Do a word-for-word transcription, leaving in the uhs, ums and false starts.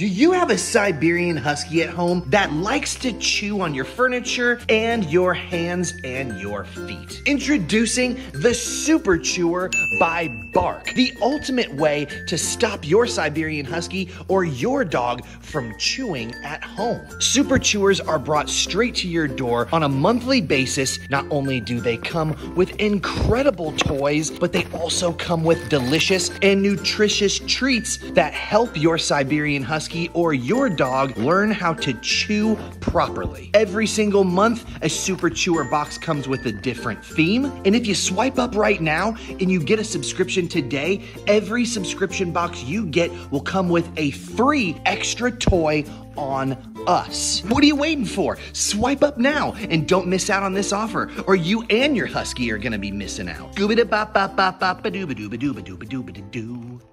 Do you have a Siberian Husky at home that likes to chew on your furniture and your hands and your feet? Introducing the Super Chewer by Bark, the ultimate way to stop your Siberian Husky or your dog from chewing at home. Super Chewers are brought straight to your door on a monthly basis. Not only do they come with incredible toys, but they also come with delicious and nutritious treats that help your Siberian Husky or your dog learn how to chew properly. Every single month, a Super Chewer box comes with a different theme. And if you swipe up right now and you get a subscription today, every subscription box you get will come with a free extra toy on us. What are you waiting for? Swipe up now and don't miss out on this offer, or you and your Husky are gonna be missing out. Gooba da bop bop bop bop ba dooba dooba dooba dooba dooba doo.